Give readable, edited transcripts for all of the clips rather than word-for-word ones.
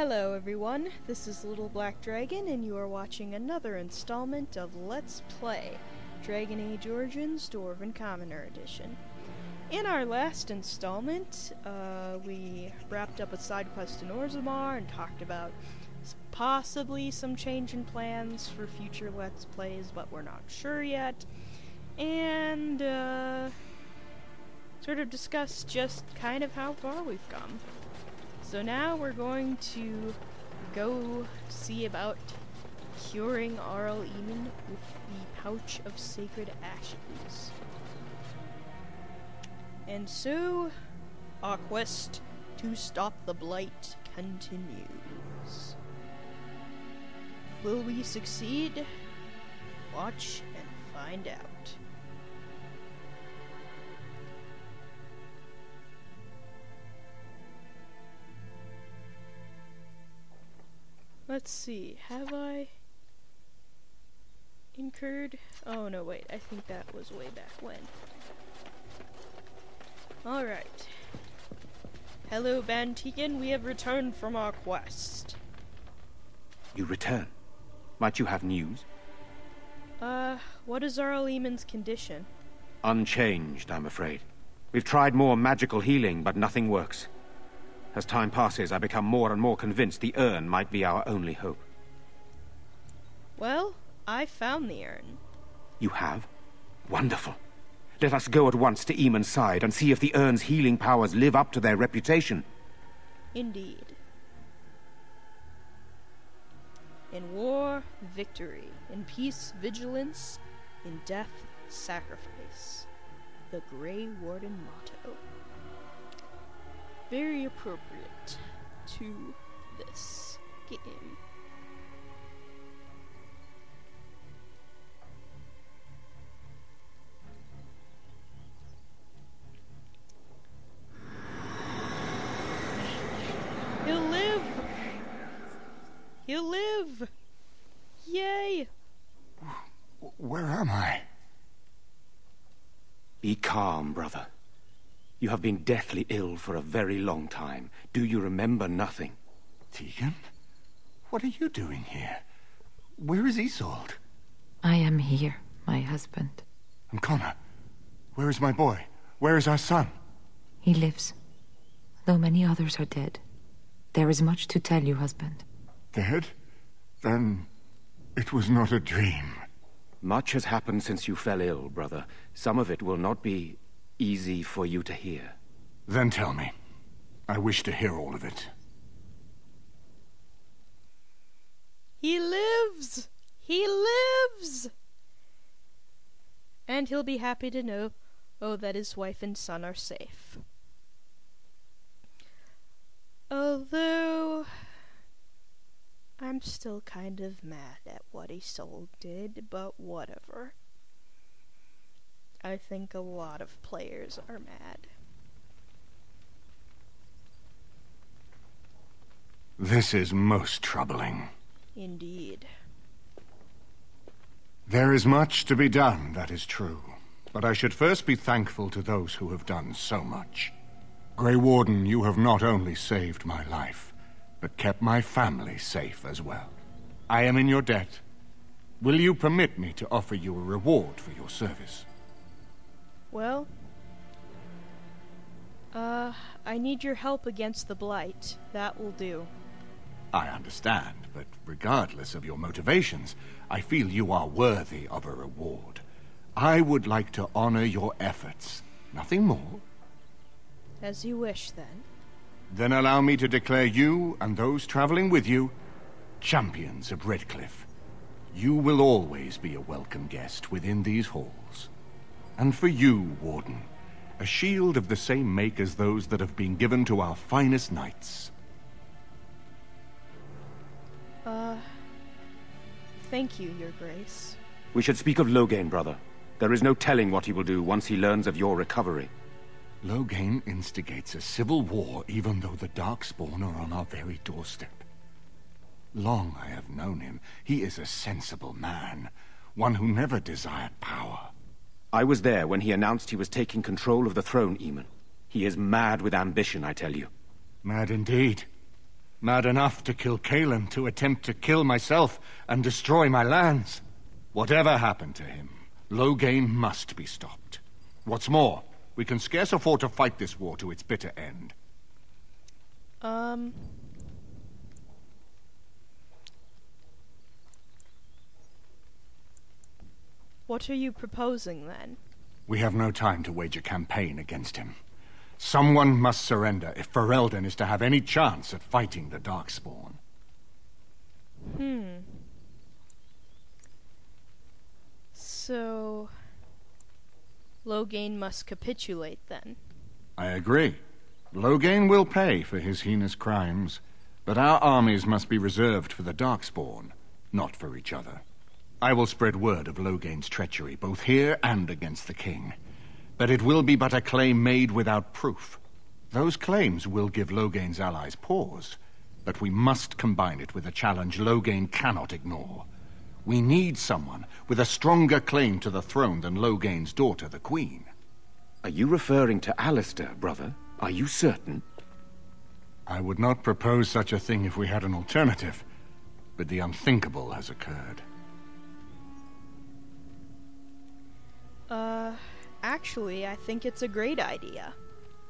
Hello everyone, this is Little Black Dragon and you are watching another installment of Let's Play, Dragon Age Origins Dwarven Commoner Edition. In our last installment, we wrapped up a side quest in Orzammar and talked about possibly some change in plans for future Let's Plays, but we're not sure yet, and sort of discussed just kind of how far we've come. So now we're going to go see about curing Arl Eamon with the Pouch of Sacred Ashes. And so, our quest to stop the Blight continues. Will we succeed? Watch and find out. Let's see, have I incurred? Oh no, wait, I think that was way back when. Alright. Hello, Ban Teagan, we have returned from our quest. You return? Might you have news? What is Arl Eamon's condition? Unchanged, I'm afraid. We've tried more magical healing, but nothing works. As time passes, I become more and more convinced the urn might be our only hope. Well, I found the urn. You have? Wonderful. Let us go at once to Eamon's side and see if the urn's healing powers live up to their reputation. Indeed. In war, victory. In peace, vigilance. In death, sacrifice. The Grey Warden motto. Very appropriate to this game. He'll live! He'll live! Yay! Where am I? Be calm, brother. You have been deathly ill for a very long time. Do you remember nothing? Teagan? What are you doing here? Where is Isolde? I am here, my husband. I'm Connor. Where is my boy? Where is our son? He lives, though many others are dead. There is much to tell you, husband. Dead? Then it was not a dream. Much has happened since you fell ill, brother. Some of it will not be easy for you to hear. Then tell me. I wish to hear all of it. He lives! He lives! And he'll be happy to know, oh, that his wife and son are safe. Although I'm still kind of mad at what Isolde did, but whatever. I think a lot of players are mad. This is most troubling. Indeed. There is much to be done, that is true. But I should first be thankful to those who have done so much. Grey Warden, you have not only saved my life, but kept my family safe as well. I am in your debt. Will you permit me to offer you a reward for your service? Well, I need your help against the Blight. That will do. I understand, but regardless of your motivations, I feel you are worthy of a reward. I would like to honor your efforts. Nothing more. As you wish, then. Then allow me to declare you, and those traveling with you, champions of Redcliffe. You will always be a welcome guest within these halls. And for you, Warden, a shield of the same make as those that have been given to our finest knights. Thank you, Your Grace. We should speak of Loghain, brother. There is no telling what he will do once he learns of your recovery. Loghain instigates a civil war, even though the Darkspawn are on our very doorstep. Long I have known him. He is a sensible man, one who never desired power. I was there when he announced he was taking control of the throne, Eamon. He is mad with ambition, I tell you. Mad indeed. Mad enough to kill Cailan, to attempt to kill myself and destroy my lands. Whatever happened to him, Loghain must be stopped. What's more, we can scarce afford to fight this war to its bitter end. What are you proposing, then? We have no time to wage a campaign against him. Someone must surrender if Ferelden is to have any chance at fighting the Darkspawn. So... Loghain must capitulate, then. I agree. Loghain will pay for his heinous crimes, but our armies must be reserved for the Darkspawn, not for each other. I will spread word of Loghain's treachery, both here and against the king. But it will be but a claim made without proof. Those claims will give Loghain's allies pause, but we must combine it with a challenge Loghain cannot ignore. We need someone with a stronger claim to the throne than Loghain's daughter, the Queen. Are you referring to Alistair, brother? Are you certain? I would not propose such a thing if we had an alternative, but the unthinkable has occurred. Actually, I think it's a great idea.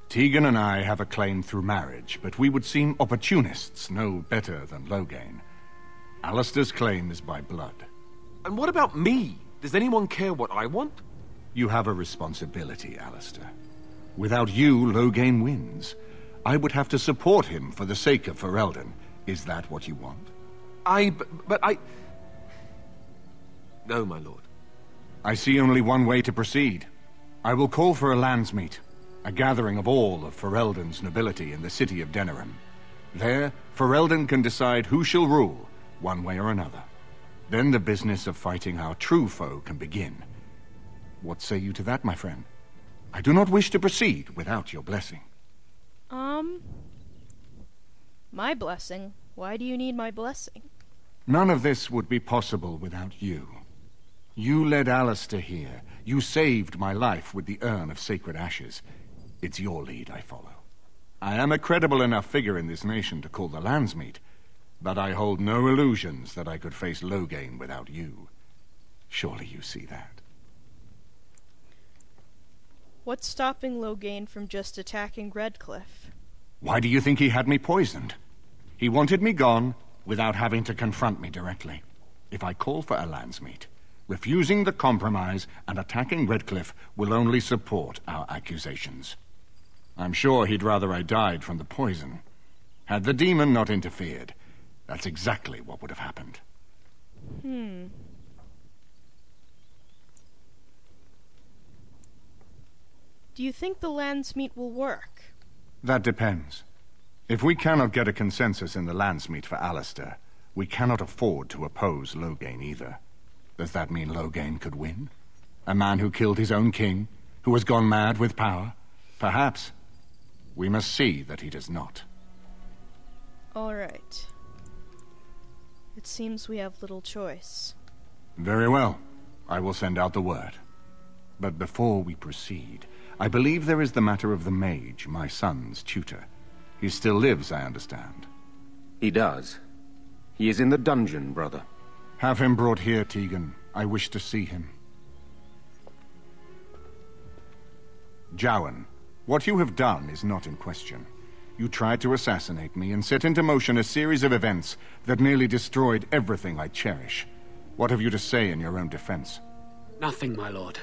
Teagan and I have a claim through marriage, but we would seem opportunists no better than Loghain. Alistair's claim is by blood. And what about me? Does anyone care what I want? You have a responsibility, Alistair. Without you, Loghain wins. I would have to support him for the sake of Ferelden. Is that what you want? No, my lord. I see only one way to proceed. I will call for a Landsmeet, a gathering of all of Ferelden's nobility in the city of Denerim. There, Ferelden can decide who shall rule, one way or another. Then the business of fighting our true foe can begin. What say you to that, my friend? I do not wish to proceed without your blessing. My blessing? Why do you need my blessing? None of this would be possible without you. You led Alistair here. You saved my life with the Urn of Sacred Ashes. It's your lead I follow. I am a credible enough figure in this nation to call the Landsmeet, but I hold no illusions that I could face Loghain without you. Surely you see that. What's stopping Loghain from just attacking Redcliffe? Why do you think he had me poisoned? He wanted me gone without having to confront me directly. If I call for a Landsmeet, refusing the compromise and attacking Redcliffe will only support our accusations. I'm sure he'd rather I died from the poison. Had the demon not interfered, that's exactly what would have happened. Do you think the Landsmeet will work? That depends. If we cannot get a consensus in the Landsmeet for Alistair, we cannot afford to oppose Loghain either. Does that mean Loghain could win? A man who killed his own king, who has gone mad with power? Perhaps. We must see that he does not. All right. It seems we have little choice. Very well. I will send out the word. But before we proceed, I believe there is the matter of the mage, my son's tutor. He still lives, I understand. He does. He is in the dungeon, brother. Have him brought here, Teagan. I wish to see him. Jowan, what you have done is not in question. You tried to assassinate me and set into motion a series of events that nearly destroyed everything I cherish. What have you to say in your own defense? Nothing, my lord.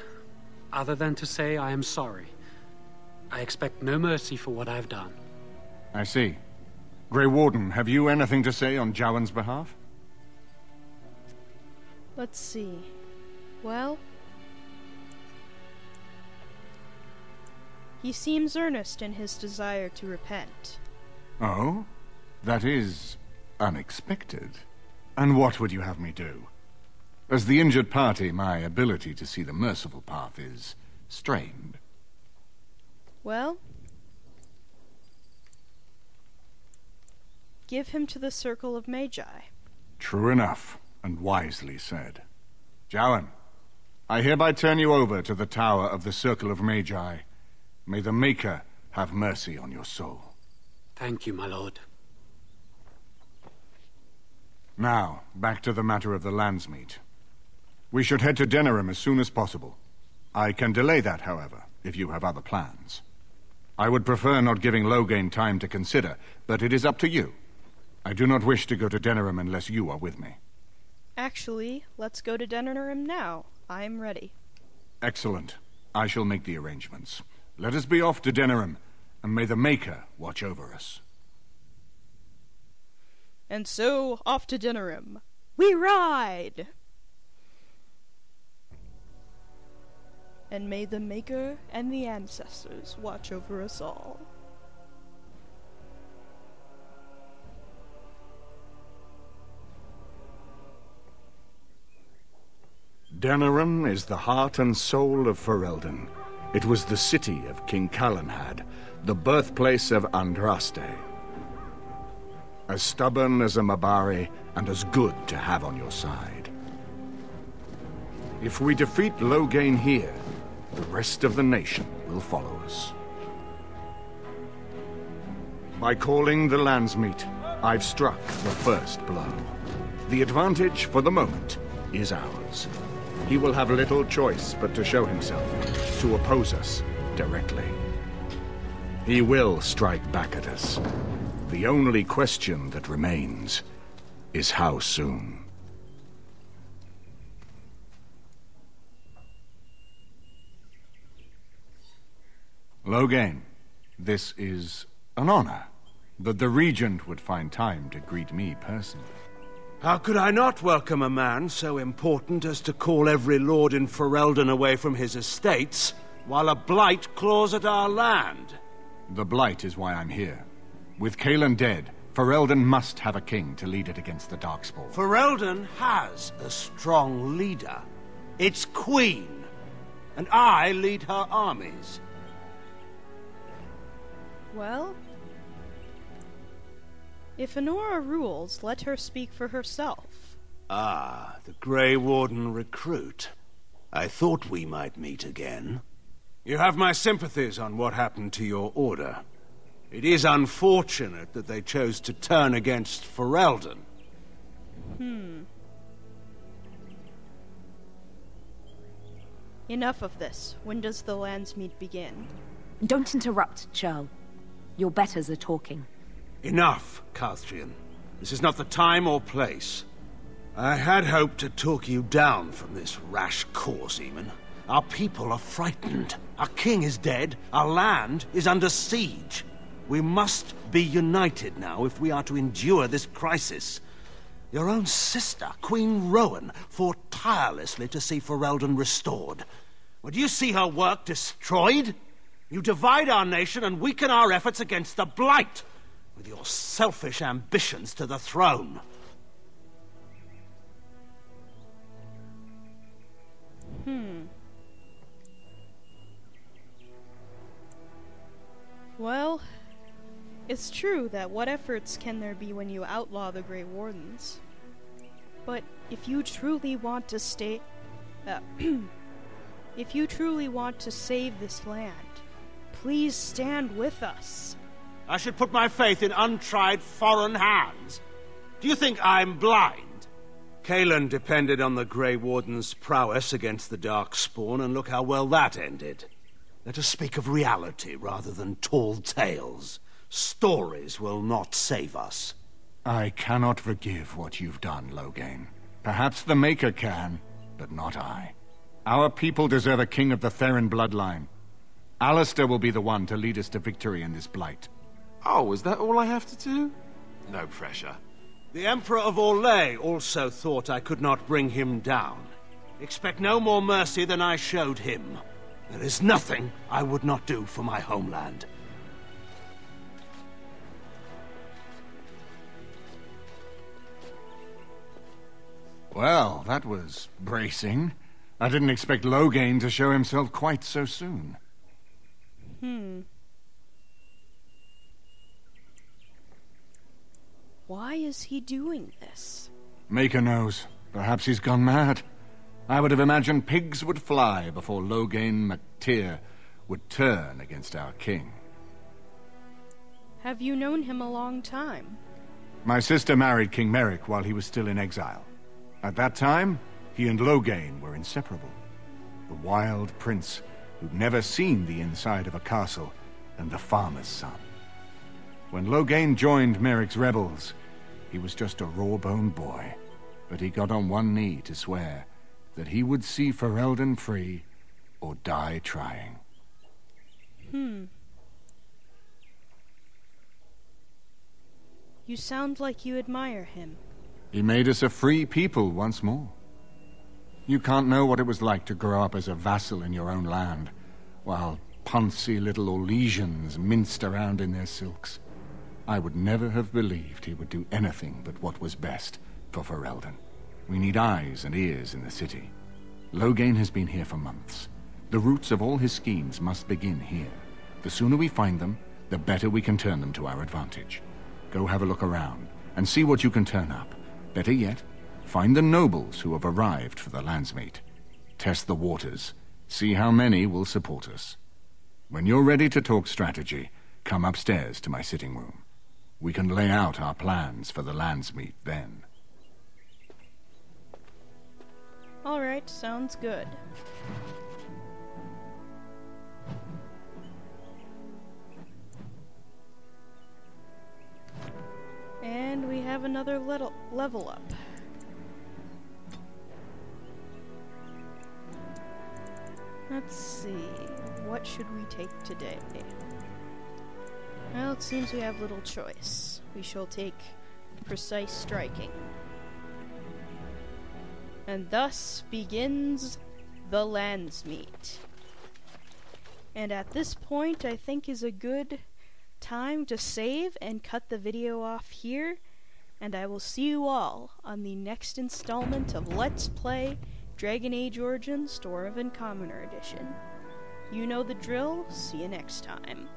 Other than to say I am sorry. I expect no mercy for what I have done. I see. Grey Warden, have you anything to say on Jowan's behalf? Let's see. Well... he seems earnest in his desire to repent. Oh? That is... unexpected. And what would you have me do? As the injured party, my ability to see the merciful path is... strained. Well... give him to the Circle of Magi. True enough. And wisely said. Jowan, I hereby turn you over to the Tower of the Circle of Magi. May the Maker have mercy on your soul. Thank you, my lord. Now, back to the matter of the Landsmeet. We should head to Denerim as soon as possible. I can delay that, however, if you have other plans. I would prefer not giving Loghain time to consider, but it is up to you. I do not wish to go to Denerim unless you are with me. Actually, let's go to Denerim now. I'm ready. Excellent. I shall make the arrangements. Let us be off to Denerim, and may the Maker watch over us. And so, off to Denerim. We ride! And may the Maker and the ancestors watch over us all. Denerim is the heart and soul of Ferelden. It was the city of King Calenhad, the birthplace of Andraste. As stubborn as a mabari, and as good to have on your side. If we defeat Loghain here, the rest of the nation will follow us. By calling the Landsmeet, I've struck the first blow. The advantage, for the moment, is ours. He will have little choice but to show himself, to oppose us directly. He will strike back at us. The only question that remains is how soon. Loghain, this is an honor, that the Regent would find time to greet me personally. How could I not welcome a man so important as to call every lord in Ferelden away from his estates, while a blight claws at our land? The blight is why I'm here. With Cailan dead, Ferelden must have a king to lead it against the Darkspawn. Ferelden has a strong leader. It's queen, and I lead her armies. Well, if Anora rules, let her speak for herself. Ah, the Grey Warden recruit. I thought we might meet again. You have my sympathies on what happened to your order. It is unfortunate that they chose to turn against Ferelden. Enough of this. When does the Landsmeet begin? Don't interrupt, Churl. Your betters are talking. Enough, Carthion. This is not the time or place. I had hoped to talk you down from this rash course, Eamon. Our people are frightened. Our king is dead. Our land is under siege. We must be united now if we are to endure this crisis. Your own sister, Queen Rowan, fought tirelessly to see Ferelden restored. Would you see her work destroyed? You divide our nation and weaken our efforts against the Blight, with your selfish ambitions to the throne. Well, it's true that what efforts can there be when you outlaw the Grey Wardens? But if you truly want to if you truly want to save this land, please stand with us. I should put my faith in untried foreign hands. Do you think I'm blind? Cailan depended on the Grey Warden's prowess against the Darkspawn, and look how well that ended. Let us speak of reality rather than tall tales. Stories will not save us. I cannot forgive what you've done, Loghain. Perhaps the Maker can, but not I. Our people deserve a king of the Theirin bloodline. Alistair will be the one to lead us to victory in this blight. Oh, is that all I have to do? No pressure. The Emperor of Orlais also thought I could not bring him down. Expect no more mercy than I showed him. There is nothing I would not do for my homeland. Well, that was bracing. I didn't expect Loghain to show himself quite so soon. Why is he doing this? Maker knows. Perhaps he's gone mad. I would have imagined pigs would fly before Loghain Mac Tir would turn against our king. Have you known him a long time? My sister married King Merrick while he was still in exile. At that time, he and Loghain were inseparable. The wild prince who'd never seen the inside of a castle, and the farmer's son. When Loghain joined Merrick's rebels, he was just a raw-boned boy, but he got on one knee to swear that he would see Ferelden free or die trying. You sound like you admire him. He made us a free people once more. You can't know what it was like to grow up as a vassal in your own land, while poncy little Orlesians minced around in their silks. I would never have believed he would do anything but what was best for Ferelden. We need eyes and ears in the city. Loghain has been here for months. The roots of all his schemes must begin here. The sooner we find them, the better we can turn them to our advantage. Go have a look around, and see what you can turn up. Better yet, find the nobles who have arrived for the Landsmeet. Test the waters. See how many will support us. When you're ready to talk strategy, come upstairs to my sitting room. We can lay out our plans for the Landsmeet then. All right, sounds good. And we have another level up. Let's see, what should we take today? Well, it seems we have little choice. We shall take precise striking. And thus begins the Landsmeet. And at this point, I think is a good time to save and cut the video off here. And I will see you all on the next installment of Let's Play Dragon Age Origins: Dwarven Commoner Edition. You know the drill, see you next time.